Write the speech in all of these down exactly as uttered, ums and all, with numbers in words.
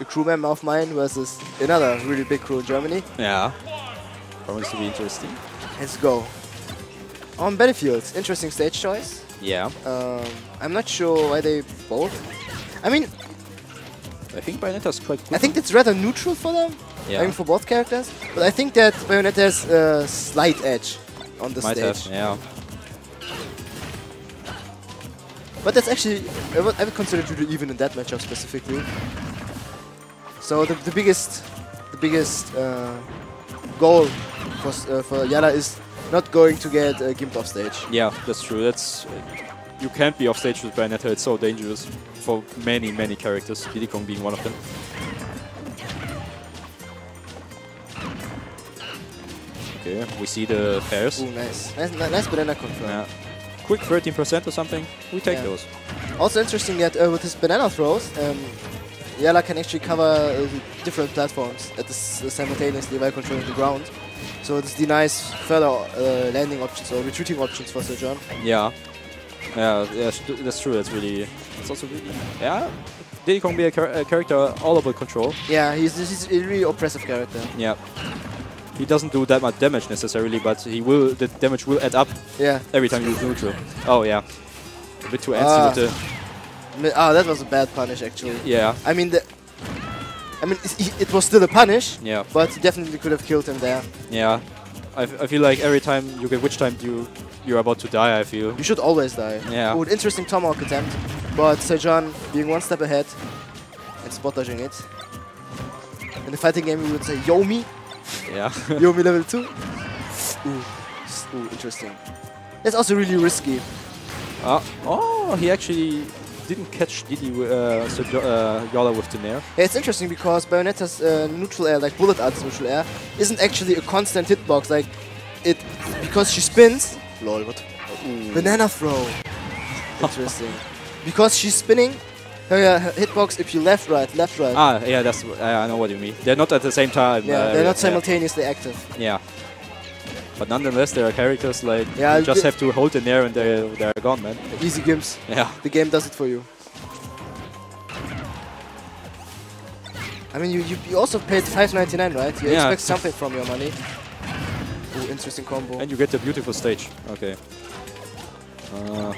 a crew member of mine versus another really big crew in Germany. Yeah. Promise to be interesting. Let's go. On Battlefields, interesting stage choice. Yeah. Um, I'm not sure why they both. I mean, I think Bayonetta's quite cool. I think it's rather neutral for them. Yeah. I mean, for both characters. But I think that Bayonetta has a slight edge on the Might stage. Have, yeah. But that's actually, I would, I would consider it really even in that matchup specifically. So the, the biggest, the biggest uh, goal for uh, for Yara is not going to get uh, gimped off stage. Yeah, that's true. That's uh, you can't be off stage with Bayonetta. It's so dangerous for many, many characters. Diddy Kong being one of them. Okay, we see the pairs. Ooh, nice, nice, nice banana confirm. Yeah. Quick thirteen percent or something. We take yeah. those. Also interesting that uh, with his banana throws, um, Yala can actually cover uh, different platforms at this, uh, simultaneously while controlling the ground. So this denies further uh, landing options or retreating options for SirJon. Yeah. Yeah, yeah, that's true. That's really. It's also really. Yeah. Diddy Kong be a, char a character all about control. Yeah, he's, he's a really oppressive character. Yeah. He doesn't do that much damage necessarily, but he will. The damage will add up. Yeah. Every time you use neutral. Oh yeah. A bit too antsy uh. with the. Oh, that was a bad punish, actually. Yeah. I mean, the, I mean, it was still a punish. Yeah. But he definitely could have killed him there. Yeah. I, f I feel like every time you get witch time, you you're about to die. I feel. You should always die. Yeah. Oh, an interesting tomahawk attempt, but SirJon being one step ahead and spot dodging it. In the fighting game, we would say Yomi. Yeah. Yomi level two. Ooh. Ooh, interesting. That's also really risky. Uh, oh, he actually. Didn't catch Diddy uh, so, uh, Yala with the nair. Yeah, it's interesting because Bayonetta's uh, neutral air, like Bullet Arts neutral air, isn't actually a constant hitbox. Like it, because she spins. Lol, what? Ooh. Banana throw. Interesting. Because she's spinning, her, her hitbox. If you left, right, left, right. Ah, yeah, that's. Uh, I know what you mean. They're not at the same time. Yeah, uh, they're not simultaneously yeah. active. Yeah. But nonetheless, there are characters like yeah, you just have to hold in there and they're, they're gone, man. Easy games. Yeah. The game does it for you. I mean, you, you, you also paid five ninety-nine, right? You yeah. expect something from your money. Ooh, interesting combo. And you get the beautiful stage. Okay. Uh.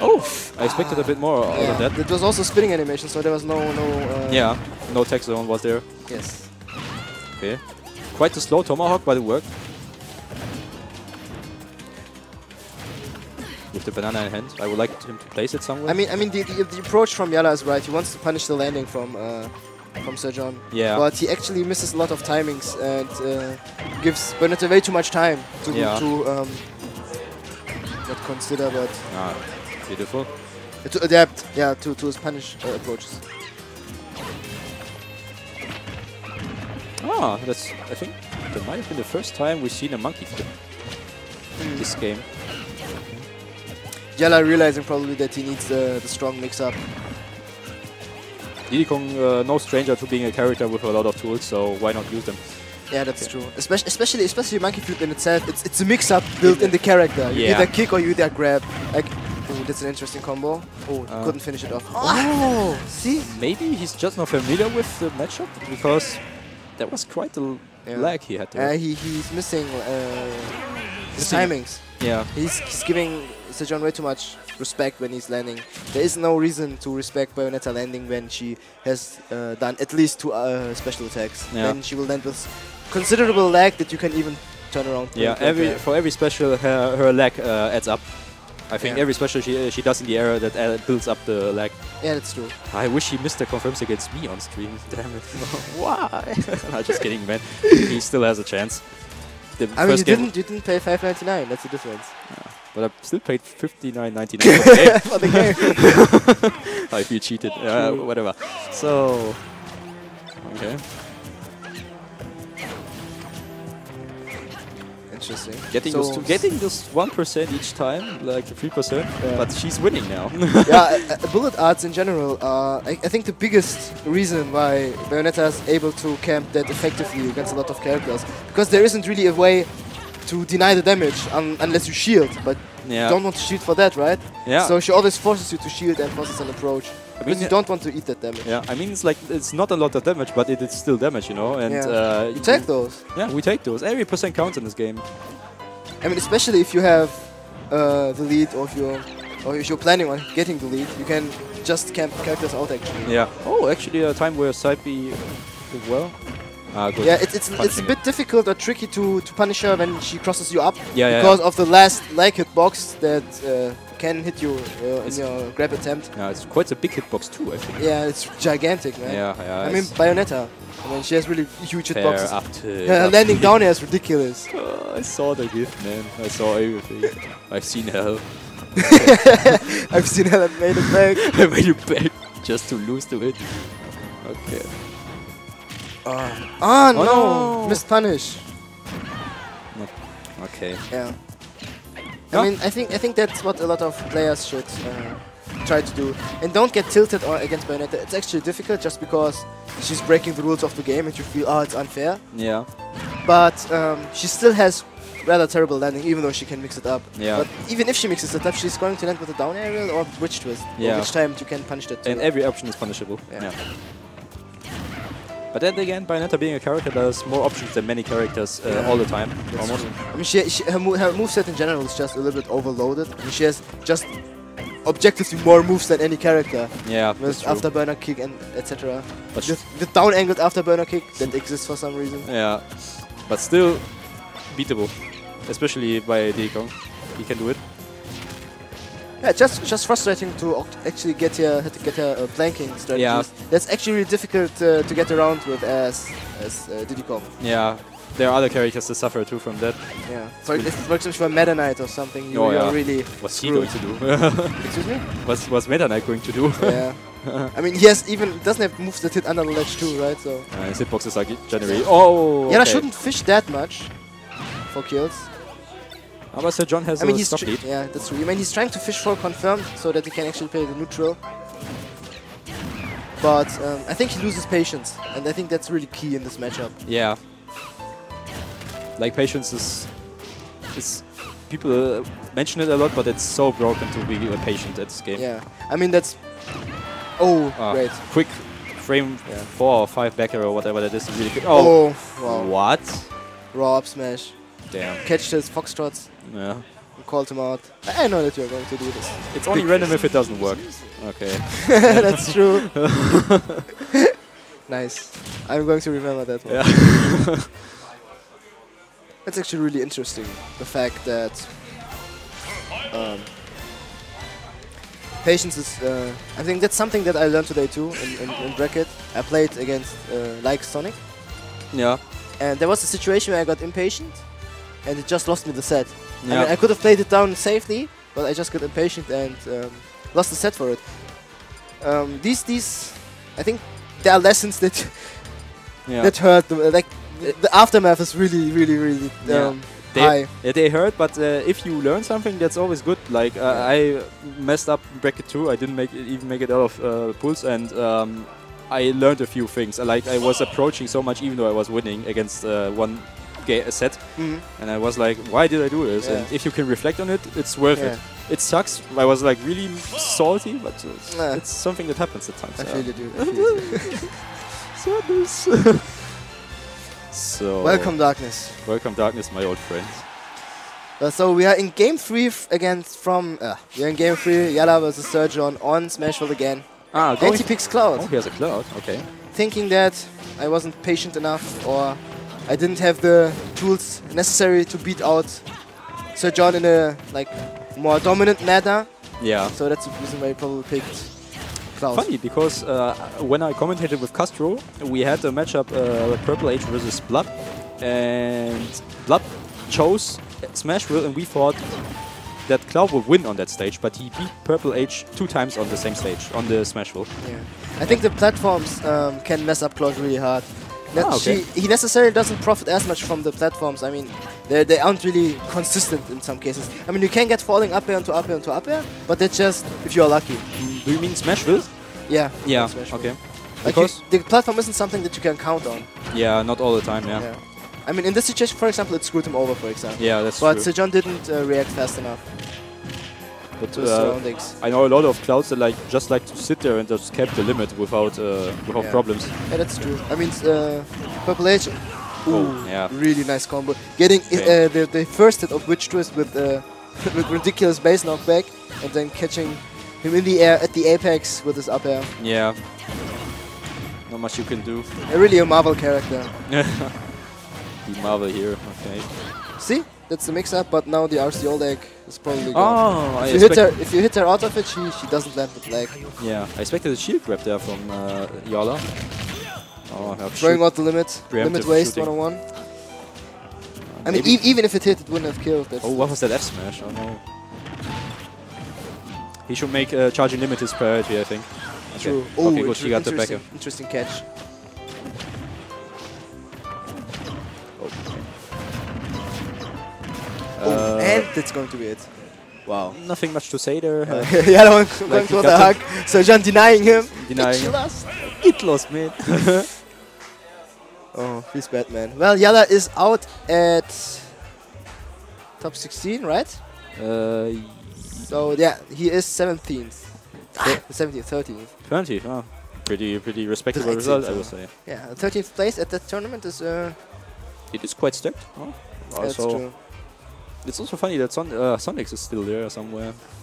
Oh! I expected ah. a bit more yeah. out of that. It was also spinning animation, so there was no... no uh, yeah, no tech zone was there. Yes. Okay. Quite a slow tomahawk, but it worked. With the banana in hand, I would like him to place it somewhere. I mean, I mean, the, the, the approach from Yala is right. He wants to punish the landing from uh, from SirJon. Yeah. But he actually misses a lot of timings and uh, gives Bayonetta way too much time to yeah. to um, not consider, but ah, beautiful. To adapt, yeah, to to his punish uh, approaches. Ah, that's, I think that might have been the first time we've seen a monkey flip in mm. this game. Yala realizing probably that he needs uh, the strong mix-up. Diddy Kong, uh, no stranger to being a character with a lot of tools, so why not use them? Yeah, that's okay. true. Espec especially, especially monkey flip in itself, it's, it's a mix-up built in the character. You yeah. either kick or you either grab. Like, oh, that's an interesting combo. Oh, uh, couldn't finish it off. Oh, see? Maybe he's just not familiar with the matchup because. That was quite a yeah. lag he had there. Uh, he, he's missing uh, his timings. Yeah. He's, he's giving SirJon way too much respect when he's landing. There is no reason to respect Bayonetta landing when she has uh, done at least two uh, special attacks. Yeah. Then she will land with considerable lag that you can even turn around. Yeah, every player. For every special her, her lag uh, adds up. I think yeah. every special she, uh, she does in the era that uh, builds up the lag. Yeah, that's true. I wish he missed the confirms against me on stream. Damn it. Why? No, just kidding, man. He still has a chance. The I mean, you didn't, you didn't pay five ninety-nine, that's the difference. Yeah. But I still paid fifty-nine ninety-nine for the game. Oh, if you cheated, uh, whatever. So... Okay. Getting, so to getting this one percent each time, like three percent, yeah. but she's winning now. Yeah, uh, uh, Bullet Arts in general are, I, I think, the biggest reason why Bayonetta is able to camp that effectively against a lot of characters. Because there isn't really a way to deny the damage un unless you shield, but yeah. you don't want to shield for that, right? Yeah. So she always forces you to shield and forces an approach. I mean, you don't want to eat that damage. Yeah, I mean, it's like, it's not a lot of damage, but it is still damage, you know? And yeah. uh, you take those. Yeah, we take those. Every percent counts in this game. I mean, especially if you have uh, the lead, or if, you're, or if you're planning on getting the lead, you can just camp characters out, actually. Yeah. Oh, actually, a time where side B did well. Ah, good. Yeah, it's, it's, it's a bit it. difficult or tricky to, to punish her when she crosses you up, yeah, because yeah, yeah. of the last lag hitbox that uh, can hit you uh, in your grab attempt. Yeah, it's quite a big hitbox too, I think. Yeah, it's gigantic, man. Yeah, yeah, I mean, Bayonetta. I mean, she has really huge hitboxes. Up to her up landing to down air is ridiculous. Oh, I saw the gift, man. I saw everything. I've seen hell. I've seen hell. I made it back. I made it back just to lose to it. Okay. Oh, oh, no. oh no! Missed punish. No. Okay. Yeah. No? I mean, I think I think that's what a lot of players should uh, try to do, and don't get tilted or against Bayonetta. It's actually difficult just because she's breaking the rules of the game, and you feel, oh, it's unfair. Yeah. But um, she still has rather terrible landing, even though she can mix it up. Yeah. But even if she mixes it up, she's going to land with a down aerial or witch twist. Yeah. Which time you can punish that. Too. And every option is punishable. Yeah. yeah. But then again, Bayonetta being a character that has more options than many characters uh, yeah. all the time. That's almost. True. I mean, she, she, her, mo her moveset in general is just a little bit overloaded. I mean, she has just objectively more moves than any character. Yeah, with Afterburner Kick and et cetera. The, the down-angled Afterburner Kick that exists for some reason. Yeah, but still beatable, especially by Diddy Kong. He can do it. Yeah, just just frustrating to actually get your get your uh, planking strategies. Yeah. That's actually really difficult uh, to get around with as as uh, Diddy Kong. Yeah, there are other characters that suffer too from that. Yeah, for example, for Meta Knight or something, you oh, yeah. are really What's screwed. he going to do? Excuse me? What's What's Meta Knight going to do? Yeah. I mean, he has even doesn't have moves that hit under the ledge too, right? So. Uh, his hitboxes are generally. Oh. Okay. Yeah, I shouldn't fish that much for kills. Aber SirJon has I mean, a stop lead. Yeah, that's true. I mean, he's trying to fish for confirmed so that he can actually play the neutral. But um, I think he loses patience, and I think that's really key in this matchup. Yeah. Like, patience is... is people uh, mention it a lot, but it's so broken to be patient at this game. Yeah. I mean, that's... Oh, uh, great. Quick frame yeah. four or five backer or whatever that is. Really quick. Oh, oh wow. What? Raw up smash. Damn. Catch his foxtrots. Yeah. And called him out. I know that you're going to do this. It's only random if it doesn't work. Okay. That's true. Nice. I'm going to remember that one. Yeah. That's actually really interesting. The fact that um, patience is... Uh, I think that's something that I learned today too, in, in, in bracket. I played against uh, like Sonic. Yeah. And there was a situation where I got impatient. And it just lost me the set. Yep. I mean, I could have played it down safely, but I just got impatient and um, lost the set for it. Um, these, these, I think, there are lessons that yeah. that hurt. The, like the aftermath is really, really, really um, yeah. they, high. Yeah, they hurt. But uh, if you learn something, that's always good. Like uh, I messed up bracket two. I didn't make it, even make it out of uh, pools, and um, I learned a few things. Like I was approaching so much, even though I was winning against uh, one. A set, mm-hmm. and I was like, why did I do this? Yeah. And if you can reflect on it, it's worth yeah. it. It sucks. I was like really salty, but it's, nah. it's something that happens at times. I feel you do. I feel you do. So welcome darkness. Welcome darkness, my old friends. Uh, so we are in game three against from. Uh, we are in game three. Yala versus SirJon on Smashville again. Ah, and he picks Cloud. Oh, he has a Cloud. Okay. Thinking that I wasn't patient enough, or I didn't have the tools necessary to beat out SirJon in a like more dominant manner. Yeah. So that's the reason why I probably picked Cloud. Funny, because uh, when I commentated with Castro, we had a matchup uh, Purple H versus Blood, and Blood chose Smashville, and we thought that Cloud would win on that stage, but he beat Purple H two times on the same stage on the Smashville. Yeah. I think the platforms um, can mess up Cloud really hard. Ah, okay. she, he necessarily doesn't profit as much from the platforms. I mean, they they aren't really consistent in some cases. I mean, you can get falling up air onto up air onto up air, but that's just if you're lucky. Mm, do you mean Smashville? Yeah. Yeah. Smashville. Okay. Like because you, the platform isn't something that you can count on. Yeah, not all the time. Yeah. yeah. I mean, in this situation, for example, it screwed him over. For example. Yeah, that's but true. But SirJon didn't uh, react fast enough. But uh, I know a lot of clouds that like just like to sit there and just cap the limit without uh, without yeah. problems. Yeah, that's true. I mean, uh, Purple H, ooh, oh, yeah. really nice combo. Getting okay. uh, the, the first hit of Witch Twist with uh, with ridiculous base knockback and then catching him in the air at the apex with his up air. Yeah, not much you can do. Uh, really a Marvel character. The Marvel here, okay. See? That's the mix-up, but now the R C old egg is probably gone. Oh, if, I you hit her, if you hit her out of it, she, she doesn't land the flag. Yeah, I expected a shield grab there from uh, Yala. Oh, throwing out the limit. Limit waste shooting. one oh one. Uh, I mean, e even if it hit, it wouldn't have killed. That's oh, what was that F smash? Oh no. He should make uh, charging limit his priority, I think. Okay. True. Oh, okay, good. She got the back. Interesting catch. Oh, uh, and that's going to be it. Wow. Nothing much to say there. Uh, yeah, no, one, like one hug. SirJon denying him. Denying him. Lost. It lost, man. Oh, he's bad, man. Well, Yala is out at top sixteen, right? Uh, so, yeah, he is seventeenth. seventeenth, thirteenth. twentieth, wow. Pretty, pretty respectable result, so. I would say. Yeah, thirteenth place at that tournament is... Uh, it is quite stacked. Oh. Wow, that's so true. It's also funny that Son uh, Sonic is still there somewhere.